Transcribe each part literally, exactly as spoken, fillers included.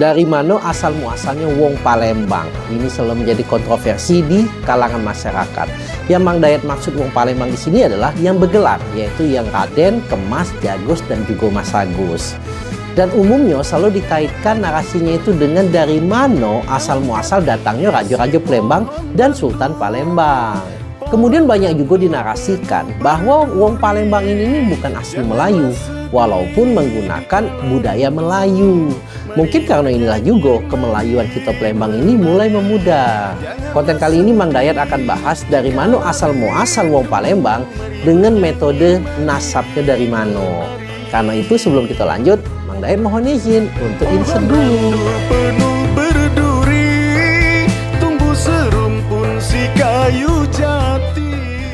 dari mana asal muasalnya Wong Palembang. Ini selalu menjadi kontroversi di kalangan masyarakat. Yang Mang Dayat maksud Wong Palembang di sini adalah yang bergelar, yaitu yang Raden, Kemas, Jagus, dan juga Masagus. Dan umumnya selalu dikaitkan narasinya itu dengan dari mana asal muasal datangnya raja-raja Palembang dan Sultan Palembang. Kemudian banyak juga dinarasikan bahwa Wong Palembang ini bukan asli Melayu, walaupun menggunakan budaya Melayu. Mungkin karena inilah juga kemelayuan kita Palembang ini mulai memudar. Konten kali ini Mang Dayat akan bahas dari mana asal muasal Wong Palembang dengan metode nasabnya dari mana. Karena itu sebelum kita lanjut, Mang Dayat mohon izin untuk insert dulu.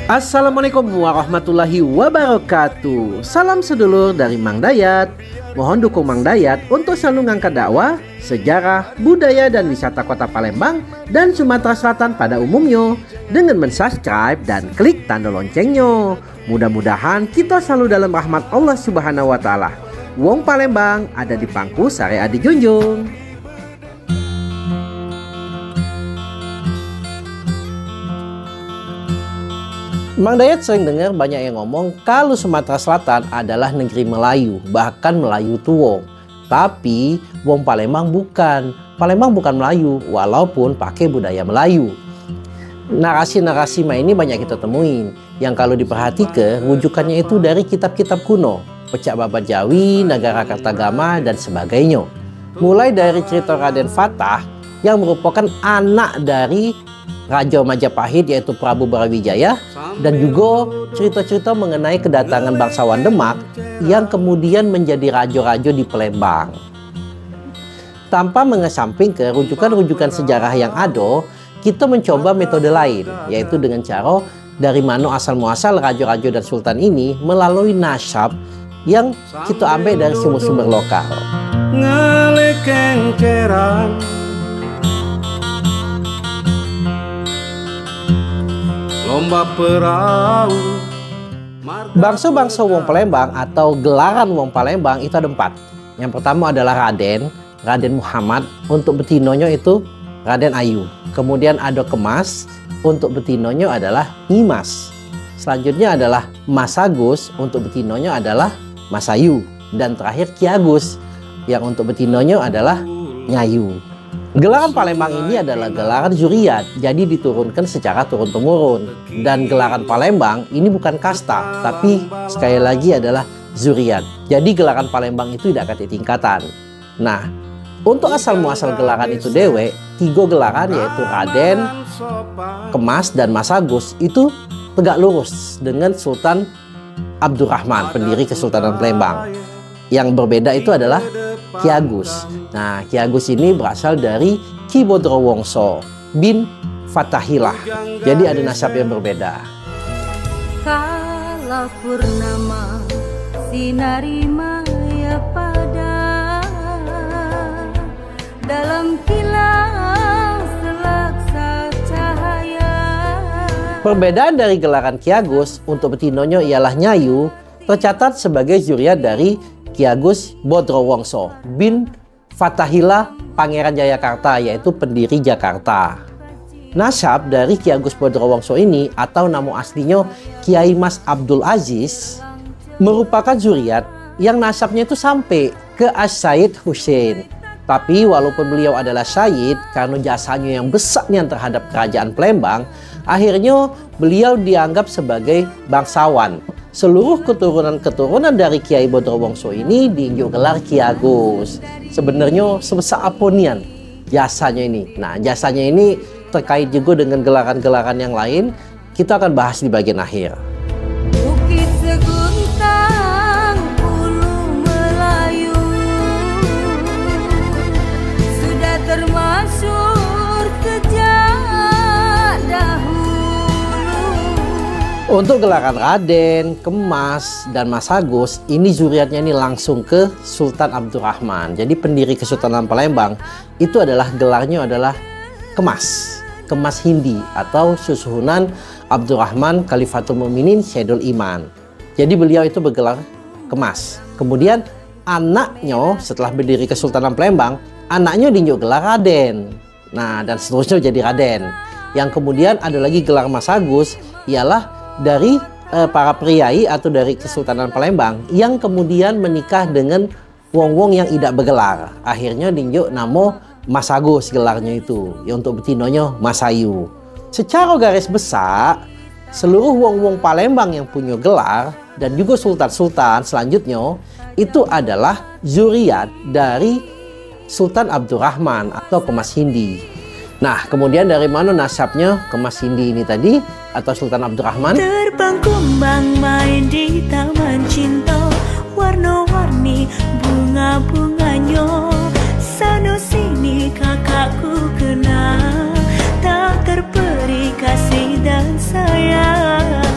Assalamualaikum warahmatullahi wabarakatuh. Salam sedulur dari Mang Dayat. Mohon dukung Mang Dayat untuk selalu ngangkat dakwah, sejarah, budaya dan wisata kota Palembang dan Sumatera Selatan pada umumnya dengan mensubscribe dan klik tanda loncengnya. Mudah-mudahan kita selalu dalam rahmat Allah Subhanahu wa taala. Wong Palembang ada di pangku syariat dijunjung. Mang Dayat sering dengar banyak yang ngomong kalau Sumatera Selatan adalah negeri Melayu, bahkan Melayu tua. Tapi Wong Palembang bukan. Palembang bukan Melayu, walaupun pakai budaya Melayu. Narasi-narasi main ini banyak kita temuin. Yang kalau diperhatikan, rujukannya itu dari kitab-kitab kuno. Pecak Babat Jawi, Negara Kartagama, dan sebagainya. Mulai dari cerita Raden Fatah, yang merupakan anak dari Raja Majapahit yaitu Prabu Brawijaya, dan juga cerita-cerita mengenai kedatangan bangsawan Demak yang kemudian menjadi raja-raja di Palembang. Tanpa mengesampingkan rujukan-rujukan sejarah yang ada, kita mencoba metode lain, yaitu dengan cara dari mana asal muasal raja-raja dan sultan ini melalui nasab yang kita ambil dari sumber-sumber lokal. Lomba perahu. Bangsa-bangsa Wong Palembang atau gelaran Wong Palembang itu ada empat. Yang pertama adalah Raden, Raden Muhammad, untuk betinonya itu Raden Ayu. Kemudian ada Kemas, untuk betinonya adalah Nyimas. Selanjutnya adalah Masagus, untuk betinonya adalah Masayu. Dan terakhir Kiagus, yang untuk betinonya adalah Nyayu. Gelaran Palembang ini adalah gelaran zuriat, jadi diturunkan secara turun-temurun. Dan gelaran Palembang ini bukan kasta, tapi sekali lagi adalah zuriat. Jadi gelaran Palembang itu tidak ada tingkatan. Nah, untuk asal-muasal gelaran itu dewe, tiga gelaran yaitu Raden, Kemas, dan Masagus itu tegak lurus dengan Sultan Abdurrahman, pendiri Kesultanan Palembang. Yang berbeda itu adalah Kiagus. Nah, Kiagus ini berasal dari Ki Bodrowongso bin Fatahillah. Jadi ada nasab yang berbeda. Kala purnama sinari maya pada dalam kilas selaksa cahaya. Perbedaan dari gelaran Kiagus untuk betinonya ialah Nyayu tercatat sebagai zuriat dari Kiagus Bodrowongso bin Fatahillah Pangeran Jayakarta, yaitu pendiri Jakarta. Nasab dari Kiagus Bodrowongso ini atau nama aslinya Kiai Mas Abdul Aziz merupakan zuriat yang nasabnya itu sampai ke As-Said Hussein. Tapi walaupun beliau adalah Said karena jasanya yang besarnya terhadap kerajaan Palembang, akhirnya beliau dianggap sebagai bangsawan. Seluruh keturunan-keturunan dari Kiai Bodrowongso ini diinjau gelar Kiagus. Sebenarnya sebesar aponian jasanya ini. Nah, jasanya ini terkait juga dengan gelaran-gelaran yang lain. Kita akan bahas di bagian akhir. Bukit Seguntang Pulau Melayu sudah termasuk sejak dahulu. Untuk gelaran Raden, Kemas, dan Masagus, ini zuriatnya ini langsung ke Sultan Abdurrahman. Jadi pendiri Kesultanan Palembang itu adalah gelarnya adalah Kemas, Kemas Hindi atau susunan Abdurrahman Khalifatul Muminin Syedul Iman. Jadi beliau itu bergelar Kemas. Kemudian anaknya setelah berdiri Kesultanan Palembang anaknya diunjuk gelar Raden. Nah, dan seterusnya jadi Raden. Yang kemudian ada lagi gelar masagus, ialah dari eh, para priai atau dari Kesultanan Palembang yang kemudian menikah dengan wong-wong yang tidak bergelar. Akhirnya diunjuk namo masagus gelarnya itu, ya untuk betinonya Masayu. Secara garis besar, seluruh wong-wong Palembang yang punya gelar dan juga sultan-sultan selanjutnya itu adalah zuriat dari Sultan Abdurrahman atau Kemas Hindi. Nah, kemudian dari mana nasabnya Kemas Hindi ini tadi atau Sultan Abdurrahman? Terbang kumbang main di taman cinta, warna-warni bunga-bunganya, sana sini kakakku kenal. Tak terperi kasih dan sayang.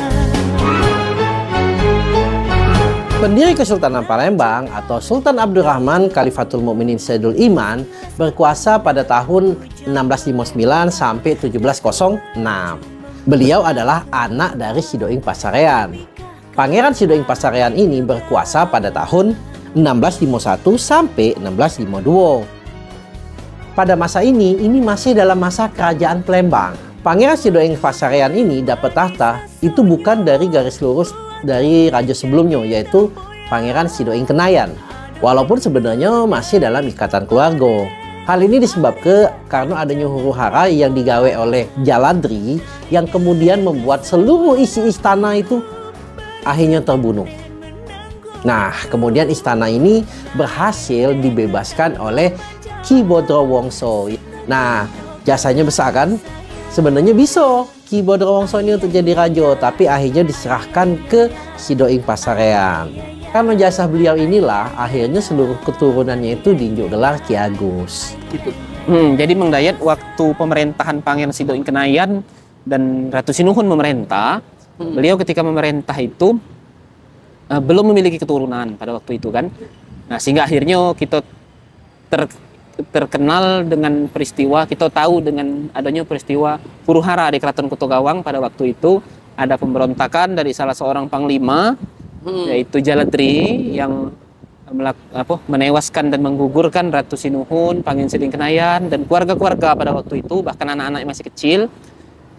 Pendiri Kesultanan Palembang atau Sultan Abdurrahman Khalifatul Muminin Sayyidul Iman berkuasa pada tahun seribu enam ratus lima puluh sembilan sampai seribu tujuh ratus enam. Beliau adalah anak dari Sedo Ing Pasarean. Pangeran Sedo Ing Pasarean ini berkuasa pada tahun seribu enam ratus lima puluh satu sampai seribu enam ratus lima puluh dua. Pada masa ini, ini masih dalam masa kerajaan Palembang. Pangeran Sedo Ing Pasarean ini dapat tahta itu bukan dari garis lurus dari raja sebelumnya, yaitu Pangeran Sedo Ing Kenayan. Walaupun sebenarnya masih dalam ikatan keluarga. Hal ini disebabkan karena adanya huru-hara yang digawe oleh Jaladri yang kemudian membuat seluruh isi istana itu akhirnya terbunuh. Nah, kemudian istana ini berhasil dibebaskan oleh Ki Bodrowongso. Nah, jasanya besar kan? Sebenarnya bisa Ki Bodrowongso ini untuk jadi raja, tapi akhirnya diserahkan ke Sedo Ing Pasarean. Karena jasa beliau inilah akhirnya seluruh keturunannya itu diunjuk gelar kiagus. Gitu. Hmm, jadi Mang Dayat waktu pemerintahan Pangeran Sedo Ing Kenayan dan Ratu Sinuhun memerintah, hmm. beliau ketika memerintah itu uh, belum memiliki keturunan pada waktu itu kan. Nah, sehingga akhirnya kita ter terkenal dengan peristiwa, kita tahu dengan adanya peristiwa huru-hara di Keraton Kutogawang pada waktu itu. Ada pemberontakan dari salah seorang panglima, hmm. yaitu Jaladri, yang apa, menewaskan dan menggugurkan Ratu Sinuhun, Pangeran Sedo Ing Kenayan, dan keluarga-keluarga pada waktu itu, bahkan anak-anak yang masih kecil,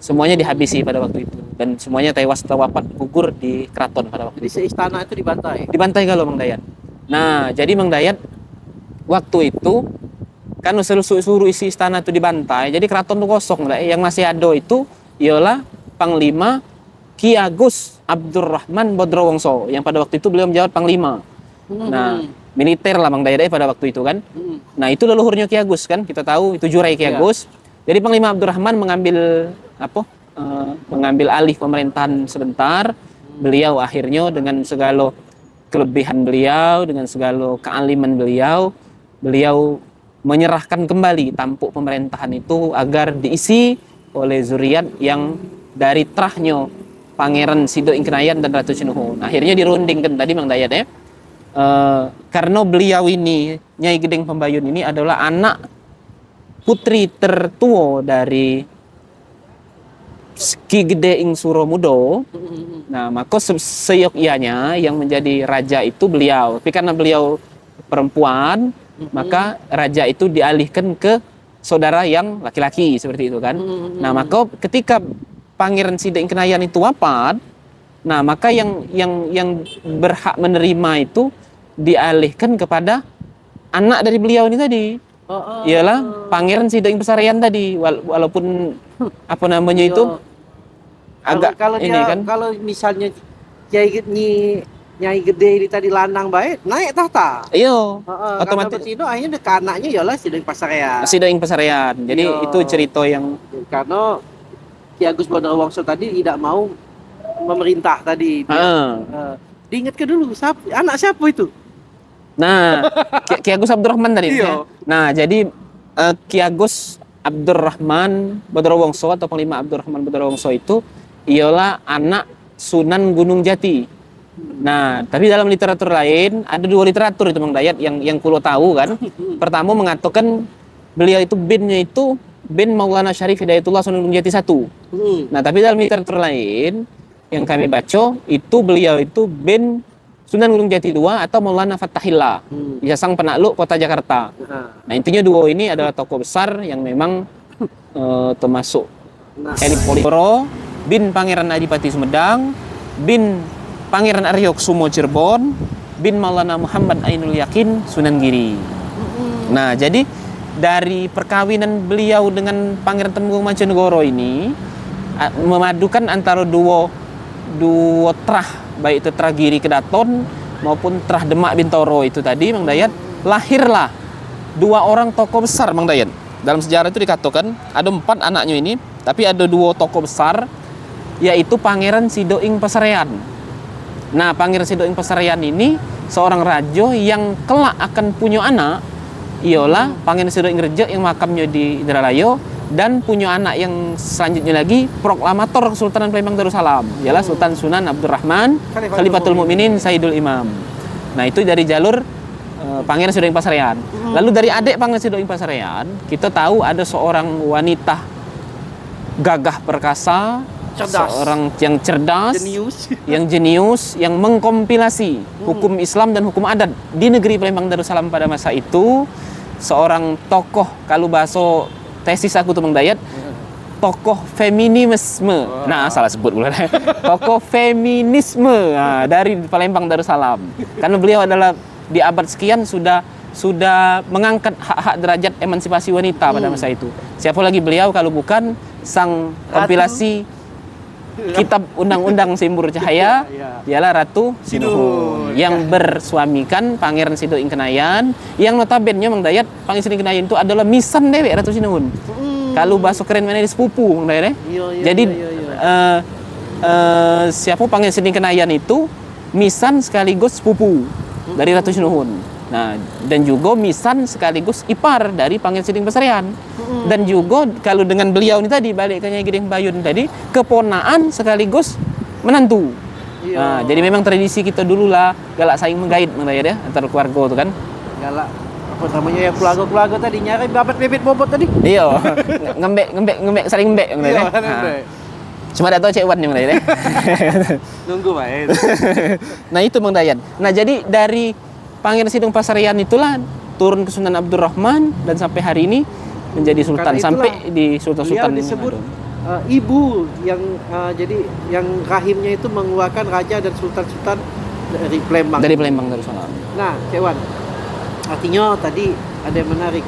semuanya dihabisi pada waktu itu. Dan semuanya tewas atau wafat gugur di keraton pada waktu itu. Di istana itu dibantai? Dibantai kalau Mang Dayat. Nah, jadi Mang Dayat, waktu itu, kan seluruh isi istana itu dibantai, jadi keraton itu kosong. Yang masih ada itu ialah Panglima Kiagus Abdurrahman Bodrowongso, yang pada waktu itu beliau menjawab Panglima. Hmm. Nah, militer lah Mang Dayat pada waktu itu kan. Hmm. Nah, itu leluhurnya Kiagus kan, kita tahu itu jurai Kiagus. Ya. Jadi Panglima Abdurrahman mengambil apa? Uh, mengambil alih pemerintahan sebentar. Beliau akhirnya dengan segala kelebihan beliau, dengan segala kealiman beliau, beliau menyerahkan kembali tampuk pemerintahan itu agar diisi oleh zuriat yang dari terahnya Pangeran Sedo Ing Kenayan dan Ratu Sinuhun. Akhirnya dirundingkan tadi Mang Dayat ya, e, karena beliau ini Nyai Gede Ing Pembayun ini adalah anak putri tertua dari Kigede Insumuro Mudo. Nah, maka seyogyanya yang menjadi raja itu beliau. Tapi karena beliau perempuan, maka raja itu dialihkan ke saudara yang laki-laki seperti itu kan. Mm-hmm. Nah, maka ketika Pangeran Sedo Ing Kenayan itu wafat, nah maka yang yang yang berhak menerima itu dialihkan kepada anak dari beliau ini tadi. Oh, oh. Ialah Pangeran Sedo Ing Pasarean tadi, wala walaupun apa namanya itu yo. agak kalau, kalau ini dia, kan. Kalau misalnya Nyai Nyai Gede ini tadi lanang baik, naik tahta. Iya. Uh, uh, otomatis itu akhirnya anaknya ialah Sedo Ing Pasarean. Sedo Ing Pasarean. Jadi yo. Itu cerita yang karena Ki Agus Bodrowongso tadi tidak mau memerintah tadi. Dia, uh. Uh, diingatkan dulu siapa, anak siapa itu? Nah, Ki Agus Abdurrahman tadi. Ya? Nah, jadi uh, Ki Agus Abdurrahman Bodrowongso atau Panglima Abdurrahman Bodrowongso itu ialah anak Sunan Gunung Jati. Nah, tapi dalam literatur lain ada dua literatur itu Mang Dayat yang yang kulo tahu kan. Pertama mengatakan beliau itu binnya itu bin Maulana Syarif Hidayatullah Sunan Gunung Jati satu. Hmm. Nah, tapi dalam literatur lain yang kami baca itu beliau itu bin Sunan Gunung Jati dua atau Maulana Fatahillah, hmm. Sang penakluk kota Jakarta. Nah, nah intinya duo ini adalah tokoh besar yang memang uh, termasuk nah. elit politik. Bin Pangeran Adipati Sumedang, bin Pangeran Aryokusumo Cirebon, bin Maulana Muhammad Ainul Yakin Sunan Giri. Hmm. Nah, jadi dari perkawinan beliau dengan Pangeran Temenggung Macanegoro ini memadukan antara duo duo trah, baik itu Trah Giri Kedaton maupun Trah Demak Bintoro itu tadi, Mang Dayat, lahirlah dua orang tokoh besar, Mang Dayat. Dalam sejarah itu dikatakan ada empat anaknya ini, tapi ada dua tokoh besar, yaitu Pangeran Sedo Ing Pasarean. Nah, Pangeran Sedo Ing Pasarean ini seorang raja yang kelak akan punya anak, ialah Pangeran Sedo Ing Reja yang makamnya di Indralayo, dan punya anak yang selanjutnya lagi proklamator Kesultanan Palembang Darussalam, ialah Sultan Sunan Abdurrahman Khalifatul Muminin Sayyidul Imam. Nah, itu dari jalur uh, Pangeran Sedo Ing Pasarean. Lalu dari adik Pangeran Sedo Ing Pasarean kita tahu ada seorang wanita gagah perkasa, cerdas. Seorang yang cerdas, jenius. yang jenius yang mengkompilasi hukum Islam dan hukum adat di negeri Palembang Darussalam pada masa itu. Seorang tokoh, kalau bahasa tesis aku tuh Mang Dayat, tokoh feminisme. Wow. Nah, salah sebut bulan. Tokoh feminisme nah, dari Palembang Darussalam. Karena beliau adalah di abad sekian sudah sudah mengangkat hak-hak derajat emansipasi wanita hmm. pada masa itu. Siapa lagi beliau kalau bukan sang kompilasi Ratu. Kitab Undang-Undang Simbur Cahaya, ialah Ratu Sinuhun yang bersuamikan Pangeran Sedo Ing Kenayan, yang notabene Mang Dayat, Pangeran Sedo Ing Kenayan itu adalah misan dewe Ratu Sinuhun. Hmm. Kalau bahasa keren mana di sepupu Mang Dayat. Iya, iya, jadi iya, iya, iya. Uh, uh, siapa Pangeran Sedo Ing Kenayan itu misan sekaligus sepupu hmm. dari Ratu Sinuhun. Nah, dan juga misan sekaligus ipar dari Pangeran Sedo Ing Pasarean. Mm. Dan juga kalau dengan beliau ini tadi, balik ke Nyai Gede Ing Pembayun tadi, keponaan sekaligus menantu. Iya. Nah, jadi memang tradisi kita dululah galak saing menggait, Mang Dayat ya, antar keluarga itu kan. Galak apa namanya ya, keluarga-keluarga tadi nyari babat bebet bobot tadi. Iya. ngembek ngembek ngembek saling ngembek, Mang Dayat. Iya, nah. Cuma ada tahu cek wan Mang Dayat. Nunggu main. Nah, itu Mang Dayat. Nah, jadi dari Pangeran Sedo Ing Pasarean itulah turun ke Sunan Abdurrahman dan sampai hari ini menjadi sultan sampai di sultan-sultan disebut uh, ibu yang uh, jadi yang rahimnya itu mengeluarkan raja dan sultan-sultan dari Palembang. Dari Palembang Darussalam. Nah, Cewan. Artinya tadi ada yang menarik.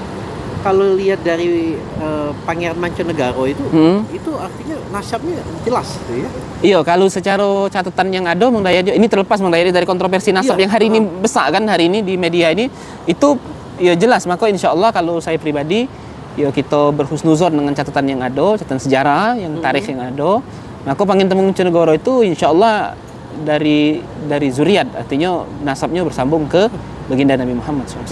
Kalau lihat dari uh, Pangeran Mancanegara itu, hmm? itu artinya nasabnya jelas gitu ya. Iya, kalau secara catatan yang ada Mang Dayat, ini terlepas Mang Dayat dari kontroversi nasab iya, yang hari uh, ini besar kan, hari ini di media ini, itu ya jelas. Maka insya Allah kalau saya pribadi, ya kita berhusnuzon dengan catatan yang ada, catatan sejarah, yang tarikh hmm. yang ada. Maka Pangeran Temenggung Mancanegara itu insya Allah dari dari zuriat, artinya nasabnya bersambung ke baginda Nabi Muhammad shallallahu alaihi wasallam.